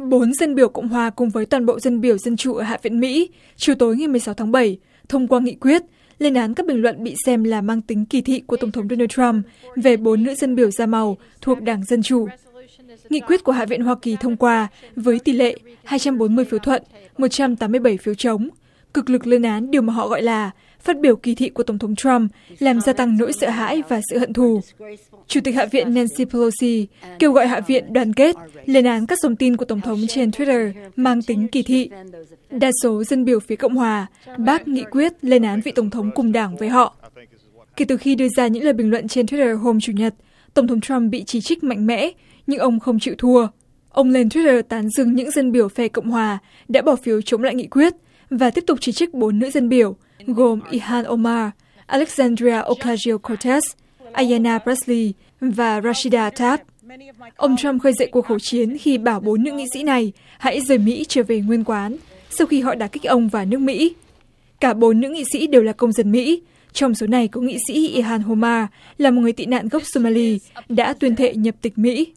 4 dân biểu Cộng hòa cùng với toàn bộ dân biểu Dân chủ ở Hạ viện Mỹ chiều tối ngày 16 tháng 7 thông qua nghị quyết lên án các bình luận bị xem là mang tính kỳ thị của Tổng thống Donald Trump về 4 nữ dân biểu da màu thuộc Đảng Dân chủ. Nghị quyết của Hạ viện Hoa Kỳ thông qua với tỷ lệ 240 phiếu thuận, 187 phiếu chống, cực lực lên án điều mà họ gọi là phát biểu kỳ thị của Tổng thống Trump làm gia tăng nỗi sợ hãi và sự hận thù. Chủ tịch Hạ viện Nancy Pelosi kêu gọi Hạ viện đoàn kết, lên án các dòng tin của Tổng thống trên Twitter mang tính kỳ thị. Đa số dân biểu phía Cộng hòa bác nghị quyết lên án vị Tổng thống cùng đảng với họ. Kể từ khi đưa ra những lời bình luận trên Twitter hôm Chủ nhật, Tổng thống Trump bị chỉ trích mạnh mẽ, nhưng ông không chịu thua. Ông lên Twitter tán dương những dân biểu phe Cộng hòa đã bỏ phiếu chống lại nghị quyết và tiếp tục chỉ trích 4 nữ dân biểu, gồm Ilhan Omar, Alexandria Ocasio-Cortez, Ayanna Pressley và Rashida Tlaib. Ông Trump khơi dậy cuộc khẩu chiến khi bảo 4 nữ nghị sĩ này hãy rời Mỹ trở về nguyên quán sau khi họ đã kích ông và nước Mỹ. Cả 4 nữ nghị sĩ đều là công dân Mỹ. Trong số này có nghị sĩ Ilhan Omar là một người tị nạn gốc Somali đã tuyên thệ nhập tịch Mỹ.